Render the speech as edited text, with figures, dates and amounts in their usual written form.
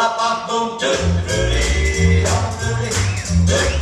ba ba boom, doo doo doo doo doo doo doo.